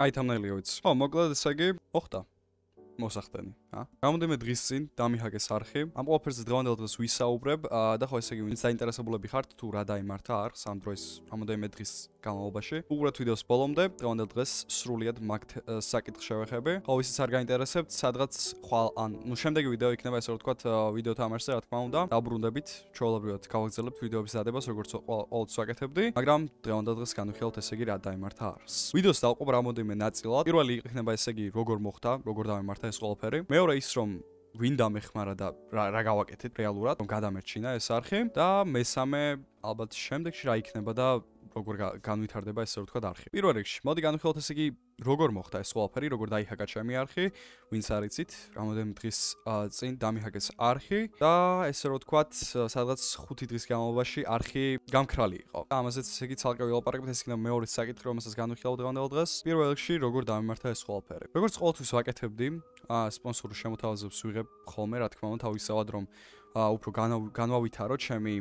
Այդ ամենալիոից։ Հա, մոկլա դեսագի 8-ը։ Մոսախտանի, հա։ Գամդեմ դրիս ցին, դամիհակես արխի, ამ օփերս դրանդալտվս հույսաուბრებ, და ხო ესე იგი ինձ საინტერესებულები ხართ თუ რა დაიმართა არ სამ დროის რამოდენიმე დღის განმავლობაში. უბრალოდ ვიდეოს ბოლომდე, დღევანდელ დღეს სრულიად მაგ საკითხს შევეხები. ხო, ისიც არ გაინტერესებთ, სადღაც ხვალ ან ნუ შემდეგი ვიდეო იქნება ესე რომ ვთქვათ, ვიდეო თამაშზე, რა თქმა უნდა, დაბრუნდებით, ჩვეულებრივად გავაგრძელებთ ვიდეოების დადებას, როგორც ყოველთვის ვაკეთებდი, მაგრამ დღევანდელ დღეს განვიხილოთ ესე იგი რა დაიმართა არს. ვიდეოს დავყვებ რამოდენიმე ნაწილად. პირველი იქნება ესე იგი როგორ მოხდა, როგორ დაიმართა ეს ყველაფერი. Მეორე ის რომ ვინ დამეხმარა და რა გავაკეთეთ რეალურად, რომ გადამერჩინა ეს არხი და მესამე ალბათ შემდეგში რა იქნება და როგორ განვითარდება ესე რომ ვთქვა არხი. პირველ რიგში, მოდი განვიხილოთ ესე იგი როგორ მოხდა ეს ყველაფერი, როგორ დაიჰაკა ჩემი არხი, ვინც არ იცით, რამოდენიმე დღის წინ დამიჰაკეს არხი და ესე რომ ვთქვა, სადღაც 5 დღის განმავლობაში არხი გამქრალი იყო. და ამასაც ესე იგი ცალკე ველაპარაკებთ, ეს იქნება მეორე საკითხი, რომელსაც განვიხილავთ დღევანდელ დღეს. პირველ რიგში, როგორ დამიმართა ეს ყველაფერი. როგორც ყოველთვის ვაკეთებდი, სპონსორულ შემოთავაზებს ვიღებ ხოლმე, რა თქმა უნდა, თავისთავად რომ უფრო განვავითაროთ ჩემი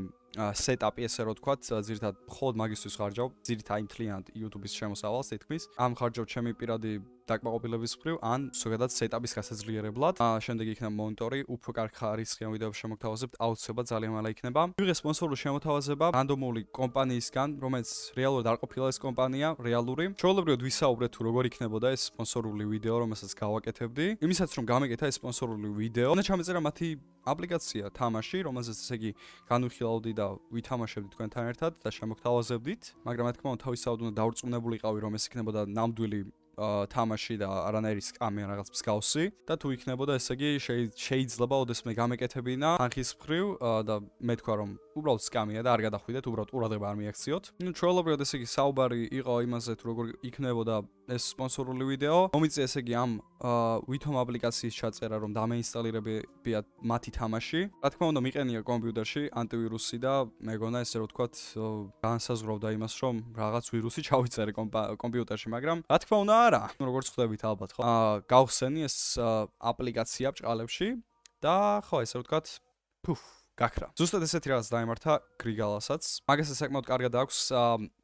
სეტაპი ესე რომ ვთქვათ, ზირთად მხოლოდ მაგისთვის ხარჯავ, ზირთა იმ თლიანად YouTube-ის შემოსავალს თითქმის. ამ ხარჯავ ჩემი პირადი დაკმაყოფილების მხრივ, ან ზოგადად სეტაპის გასაძლიერებლად. შემდეგ იქნება მონიტორი, უფრო კარგი არისხიან ვიდეოებს შემოგთავაზებთ, აუცილებლად ძალიან მალე იქნება. ვიღე სპონსორული შემოთავაზება რანდომული კომპანიისგან, რომელიც რეალურად არ ყოფილა ეს კომპანია, რეალური. ჩვეულებრივად ვისაუბრეთ თუ როგორ იქნებოდა ეს სპონსორული ვიდეო, რომელსაც გავაკეთებდი. იმისაც რომ გამეკეთა ეს სპონსორული ვიდეო, უნდა ჩამეწერა მათი აპლიკაცია თამაში, რომელსაც ესე იგი განვიხილავდი და ვითამაშებდით თქვენთან ერთად და შემოგთავაზებდით, მაგრამ რა თქმა უნდა თავისთავად უნდა დაურწმუნებულიყავი, რომ ეს იქნებოდა ნამდვილი თამაში და არანაირი სკამი ან რაღაც მსგავსი და თუ იქნებოდა ესე იგი შეიძლება ოდესმე გამეკეთებინა ხანხის მხრივ და მეთქვა რომ უბრალოდ სკამია და არ გადახვიდეთ, უბრალოდ ყურადღება არ მიაქციოთ. ჩვეულებრივად ესე იგი საუბარი იყო იმაზე თუ როგორ იქნებოდა ეს სპონსორული ვიდეო. მომიწია ესე იგი ამ ვითომ აპლიკაციის ჩაწერა, რომ დამეინსტალირებიათ მათი თამაში. რა თქმა უნდა, მიყენია კომპიუტერში ანტივირუსი და მეგონა ესე რომ ვთქვათ, განსაზღვრავდა იმას, რომ რაღაც ვირუსი ჩავიწერე კომპიუტერში, მაგრამ რა თქმა უნდა, არა. როგორც ხვდებით ალბათ, ხო? გავხსენი ეს აპლიკაცია ბჭყალებში და ხო, ესე რომ ვთქვათ, ფუფ გაქრა. ზუსტად ესეთი რაღაც დაიმართა გრიგალასაც. მაგასაც საკმაოდ კარგად აქვს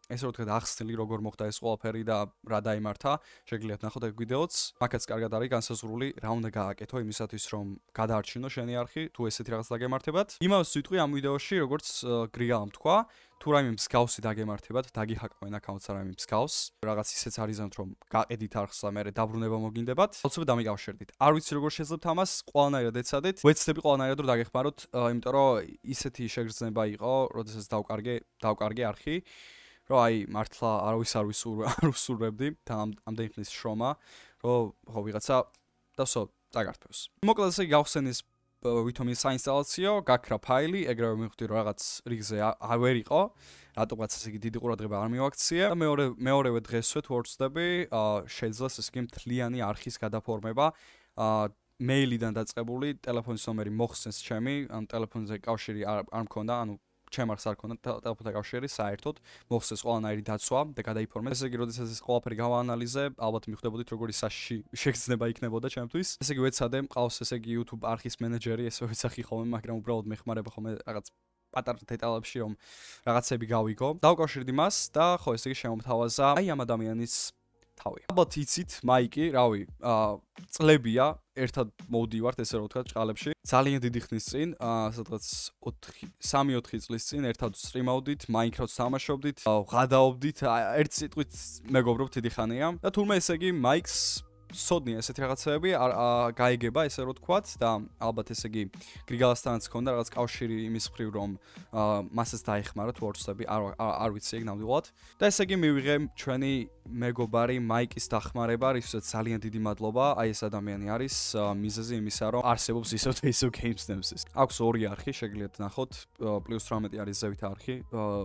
ესე რომ თქვა ახსნილი როგორ მოხდა ეს ყველაფერი და რა დაიმართა. შეგიძლიათ ნახოთ ეგ ვიდეოც. მაგაც კარგად არის განსაზღვრული რა უნდა გააკეთო იმისათვის რომ გადაარჩინო შენი არხი თუ ესეთი რაღაც დაგემართებათ. იმას ვიტყვი ამ ვიდეოში როგორც გრიგალამ თქვა, თუ რაიმე მსგავსი დაგემართებათ, დაგიჰაკავენ აკაუნტს რაიმე მსგავს. რაღაც ისეც არიზანთ რომ გაყედით არხს და მერე დაბრუნება მოგინდებათ. თორემ დამიკავშირდით. არ ვიცი როგორ შეძლებთ ამას, ყველანაირად ეცადეთ. ვეცდები ყველანაირად რომ დაგეხმაროთ, იმიტომ რომ ისეთი შეგრძნება იყო, როდესაც დავკარგე არხი. რომ აი მართლა არავის არ უსურვებდი ამდენი ხნის შრომა, რომ ხო ვიღაცა დასო დაგართვევს. მოკლედ ესე გავხსენ ეს ვითომ საინსტალაციო, გაქრა ფაილი, ეგრევე მივხვდი რომ რაღაც რიგზე ვერ იყო, რატომაც ესე იგი დიდი ყურადღება არ მივაქცია და მეორევე დღესვე თუ ვწდები, შეძლეს ესე იგი მთლიანი არხის გადაფორმება. მეილიდან დაწყებული, ტელეფონის ნომერი მოხსენს ჩემი, ან ტელეფონზე კავშირი არ მქონდა, ანუ ჩემ არხს არ ქონდა ტელეფონთან კავშირი, საერთოდ მოხსენს ყველანაირი დაცვა და გადაიფორმეთ. ესე იგი, როდესაც ეს ყველაფერი გავაანალიზე, ალბათ მიხვდებოდით, როგორი საშიში შეგრძნება იქნებოდა ჩემთვის. ესე იგი, ვეცადე, მყავს ესე იგი YouTube არხის მენეჯერი, ესე ვეცახი ხოლმე, მაგრამ უბრალოდ მეხმარება ხოლმე რაღაც პატარ დეტალებში, რომ რაღაცები გავიგო. დავკავშირდი მას და ხო, ესე იგი შემომთავაზა აი ამ ადამიანის თავი. ალბათ იცით, მაიკი, რავი, წლებია, ერთად მოვდივართ ესე რომ ვთქვათ ჭყალებში. ძალიან დიდი ხნის წინ, სადღაც 3-4 წლის წინ ერთად სტრიმავდით, Minecraft-ს თამაშობდით, გადაობდით, ერთ სიტყვით მეგობრობთ დიდი ხანია. და თურმე ესე იგი მაიკს სოდნია ესეთი რაღაცები გაიგება ესე რომ ვთქვათ და ალბათ ესე იგი გრიგალასთანაც ჰქონდა რაღაც კავშირი იმის მხრივ რომ მასაც დაეხმარა თუ ორწები არ ვიცი ეგ ნამდვილად და ესე იგი მივიღე ჩვენი მეგობარი მაიკის დახმარება, რისთვისაც ძალიან დიდი მადლობა. აი ეს ადამიანი არის მიზეზი იმისა რომ არსებობს ისო GameStamps-ის. აქვს ორი არხი, შეგიძლიათ ნახოთ, პლუს 18 არის ზევით არხი.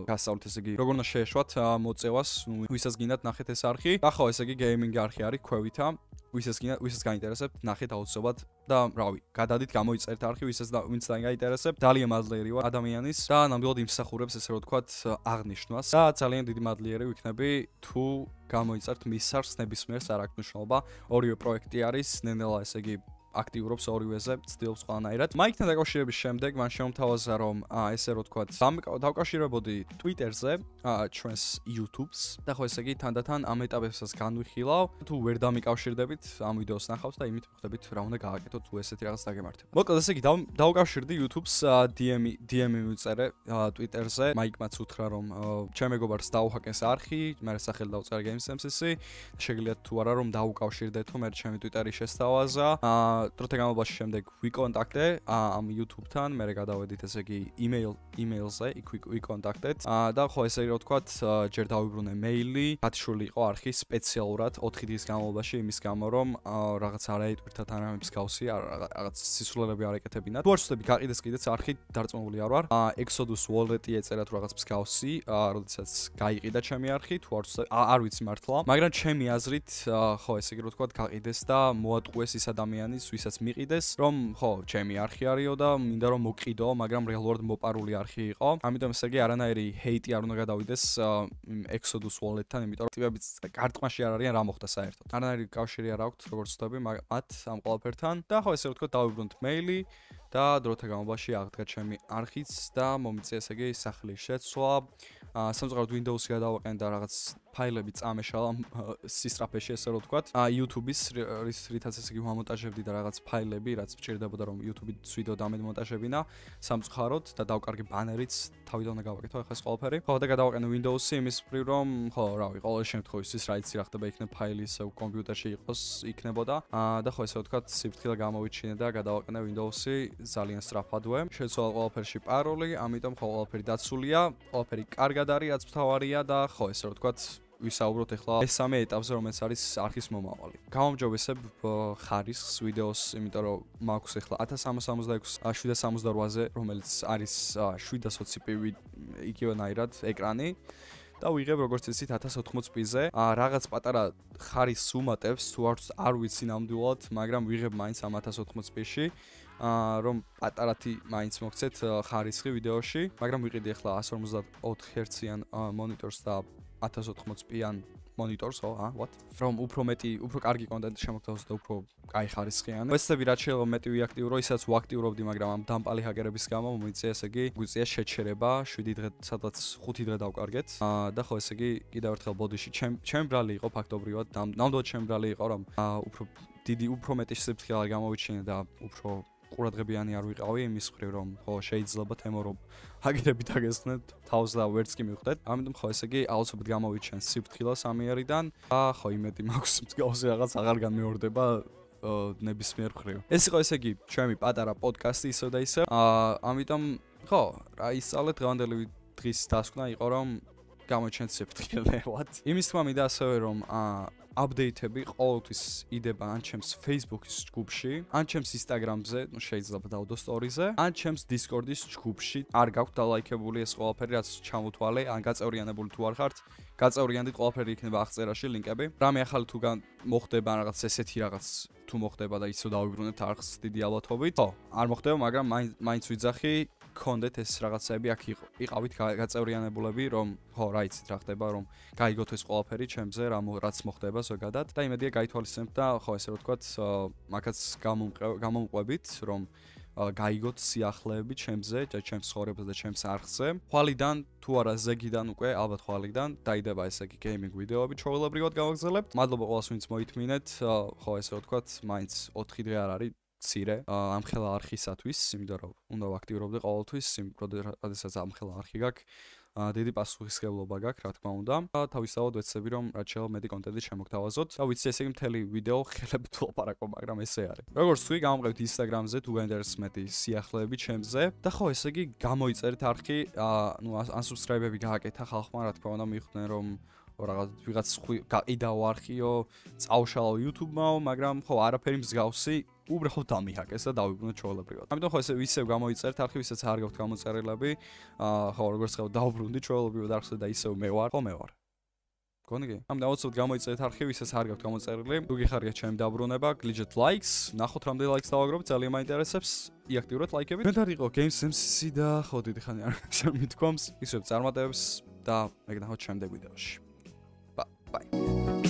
გასავლთ ესე იგი როგორ უნდა შეეშვათ მოწევას, ვისაც გინდათ ნახეთ ეს არხი. და ხო ესე იგი გეიმინგი არხი არის ქვევითა. ვისაც გაინტერესებთ, ნახეთ აუცილებლად და რავი, გადადით გამოიწერთ არხი, ვინც დაინტერესებთ. ძალიან მადლიერი ვარ ადამიანის და ნამდვილად იმსახურებს ესე რომ ვთქვათ აღნიშვნას და ძალიან დიდი მადლიერი ვიქნები თუ გამოიწერთ მის არხს, ნებისმიერს არაკნიშნულობა. ორივე პროექტი არის, ნენელა ესე იგი აქტიურობს ორივეზე, ცდილობს ყველანაირად. Მაიკთან დაკავშირების შემდეგ მან შემოთავაზა რომ ესე რომ თქვა დავკავშირებოდი Twitter-ზე, ჩვენს YouTube-ს. და ხო ესე იგი თანდათან ამ ეტაპებსაც განვიხილავ. თუ ვერ დამიკავშირდებით, ამ ვიდეოს ნახავთ და იმით მიხვდებით რა უნდა გააკეთოთ თუ ესეთი რაღაც დაგემართება. მოკლედ ესე იგი დავკავშირდი YouTube-ს, DM-ი ვიწერე Twitter-ზე. მაიკმაც უთხრა რომ ჩემ მეგობარს დაუჰაკეს არხი, მე სახელი დავწერე Games MCC. შეგიძლია თუ არა რომ დავუკავშირდეთო, მე ჩემი Twitter-ი შესთავაზა. დროთა განმავლობაში შემდეგ ვიკონტაქტე ამ YouTube-თან, მე გადავედით ესე იგი email-ზე, ვიკონტაქტეთ და ხო ესე რომ თქვათ, ჯერ დავიბრუნე მეილი, გათიშული იყო არხი სპეციალურად 4 დღის განმავლობაში იმის გამო რომ რაღაც არ აიტვირთა თანამებს გავსი, რაღაც სისულელები არ ეკეთებინათ. თუ არ ვცდები გაყიდეს კიდეც არხი, დარწმუნებული არ ვარ. Exodus Wallet-ი ეწერა თუ რაღაც მსგავსი, როდესაც გაიყიდა ჩემი არხი, თუ არ ვცდები, არ ვიცი მართლა, მაგრამ ჩემი აზრით ხო ესე იგი რომ თქვათ, გაყიდეს და მოატყუეს ის ადამიანის ვისაც მიყიდეს, რომ ხო, ჩემი არხი არისო და მინდა რომ მოკიდო, მაგრამ რეალურად მოპარული არხი იყო. ამიტომ ესე იგი არანაირი ჰეიტი არ უნდა გადავიდეს Exodus Wallet-თან, იმიტომ რომ ტიპებიც კარტყმაში არ არიან, რა მოხდა საერთოდ. არანაირი კავშირი არ აქვს, როგორც ვთქვი, მათ ამ ყველაფერთან. და ხო, ესე ვთქვათ, დავიბრუნეთ მეილი და დროთა განმავლობაში აღდგა ჩემი არხიც და მომიწია ესე იგი სახლის შეცვლა. სამწუხაროდ Windows-ი გადავაყენე და რაღაც ფაილები წამეშალა სისტრაფეში, ესე რომ ვთქვათ. YouTube-ის რითაც ესე იგი მომონტაჟებდი და რაღაც ფაილები, რაც მჭირდებოდა რომ YouTube-ით ვიდეო დამემონტაჟებინა, სამწუხაროდ და დავკარგე ბანერიც, თავიდან უნდა გავაკეთო ახლა ეს ყველაფერი. ხო, და გადავაყენე Windows-ი იმის პირ რომ, ხო, რა ვიცი, ყოველ შემთხვევაში ის რაიც რა ხდება, იქნება ფაილი ისე კომპიუტერში იყოს, იქნებოდა. და ხო, ესე ვთქვათ, სიფრთხილე გამოვიჩინე და გადავაყენე Windows-ი ძალიან სწრაფადვე. შეცვალა ყველაფერში პაროლი, ამიტომ ხო, ყველაფერი დაცულია, ყველაფერი კარგად არის, რაც მთავარია და ხო, ესე რომ ვთქვათ ვისაუბროთ ახლა მესამე ეტაპზე, რომელიც არის არქის მომავალი. გამომჯობესებ ხარისხს ვიდეოს, იმიტომ რომ მაქვს ახლა 1366x768-ზე, რომელიც არის 720p იგივენაირად ეკრანი. და ვიღებ როგორც წესით 1080p-ზე. რაღაც პატარა ხარისხს უმატებს, თუ არ ვიცი ნამდვილად, მაგრამ ვიღებ მაინც ამ 1080p-ში, რომ პატარათი მაინც მოგცეთ ხარისხი ვიდეოში, მაგრამ ვიყიდი ახლა 144 Hz-იან მონიტორს და 1080p-იან მონიტორს, რომ უფრო მეტი, უფრო კარგი კონტენტი შემოგთავაზოთ და უფრო კაი ხარისხიანი. ვეცდები რაც შეიძლება მეტი ვიაქტივრო, ისაც ვაქტიურობდი, მაგრამ ამ დამპალი ჰაკერების გამო მომიწია ესე იგი გვიწია შეჩერება 7 დღე, სადაც 5 დღე დავკარგეთ. და ხო ესე იგი კიდევ ერთხელ ბოდიში ჩემ ბრალი იყო ფაქტობრივად, ნამდვილად ჩემ ბრალი იყო, რომ უფრო დიდი, უფრო მეტი სიფრთხილე არ გამოვიჩინე და უფრო ყურადღებიანი არ ვიყავი იმის მხრივ, რომ ხო შეიძლება თემო რომ აგერები დაგესხნეთ, თავს და ვერც კი მივხვდეთ. ამიტომ ხო ესე იგი აუცილებლად გამოვიჩენ სიფრთხილას ამიერიდან. ხო, იმედი მაქვს მსგავსი რაღაც აღარ განმეორდება ნებისმიერ მხრივ. ეს იყო ესე იგი ჩემი პატარა პოდკასტი ისევ და ისევ. ამიტომ ხო, რა ისწავლეთ დღევანდელი დღის დასკვნა იყო რომ გამოჩენთ სიფრთხილეებად. იმის თქმა მინდა ასევე რომ აპდეიტები ყოველთვის იდება ან ჩემს Facebook-ის ჯგუფში, ან ჩემს Instagram-ზე, შეიძლება დავდო story-ზე, ან ჩემს Discord-ის ჯგუფში. არ გაქვთ დალაიქებული ეს ყველაფერი, რაც ჩამოთვალე, ან გაწევრიანებული თუ არ ხართ, გაწევრიანდით, ყველაფერი იქნება აღწერაში ლინკები. რამე ახალი თუ მოხდება რაღაც ესეთი რაღაც თუ მოხდება და ისე დავიბრუნებთ არხს დიდი ალბათობით. ხო, არ მოხდება, მაგრამ მაინც ვიძახი გქონდეთ ეს რაღაცები აქ იყავით გაწევრიანებულები, რომ ხო, რა იცით რა ხდება, რომ გაიგოთ ეს ყველაფერი ჩემზე, რაც მოხდება ზოგადად და იმედია გაითვალისწინებთ და ხო, ესე რომ ვთქვათ, მაგაც გამომყვებით, რომ გაიგოთ სიახლეები ჩემზე, ჩემს ცხოვრებაზე და ჩემს არხზე. ხვალიდან თუ არა ზეგიდან უკვე, ალბათ ხვალიდან დაიდება ესე იგი გეიმინგ ვიდეოები, ჩვეულებრივად გავაგზავნებთ. მადლობა ყველას, ვინც მოითმინეთ. ხო, ესე რომ ვთქვათ, მაინც 4 დღე არ არის ცირე ამ ხელა არხისათვის, იმიტომ რომ უნდა ვაქტიურობდე ყოველთვის, როდესაც ამ ხელა არხი გაქვს, დიდი პასუხისმგებლობა გაქვს, რა თქმა უნდა. თავისთავად ვეცდები რომ რაც შეიძლება მეტი კონტენტი შემოგთავაზოთ. და ვიცი ესე იგი მთელი ვიდეო ხელები თუ ლაპარაკო, მაგრამ ესე არის. როგორც თქვი, გამოვყევთ Instagram-ზე თუ გენდერს მეტი სიახლეები ჩემზე. და ხო, ესე იგი გამოიწერეთ არხი, unsubscribe-ები გააკეთა ხალხმა, რა თქმა უნდა, მიხვდნენ რომ ვიღაც გაყიდაო არხიო, წაუშალო YouTube-მო, მაგრამ ხო, არაფერი მსგავსი უბრალოდ დამიჰაკეს და დავიბრუნეთ ჩვეულებრივად. ამიტომ ხო, ესე ისევ გამოიწერეთ არხი, ვისაც არ გაქვთ გამოწერილები. ხო, როგორც ხა დავბრუნდით ჩვეულებრივად არხზე და ისევ მე ვარ. გონიგი. ამიტომ უცებ გამოიწერეთ არხი, ვისაც არ გაქვთ გამოწერილი. თუ გიხარია ჩემი დაბრუნება, გლიჯეთ ლაიქს, ნახოთ რამდენი ლაიქს დავაგროვეთ, ძალიან მაინტერესებს. იაქტიურეთ ლაიქებით. მეთქი იყო Games MCC და ხო, დიდი ხანი არ შემითქვამს. ისევ წარმატებებს და მეგნახოთ შემდეგ ვიდეოში. Bye.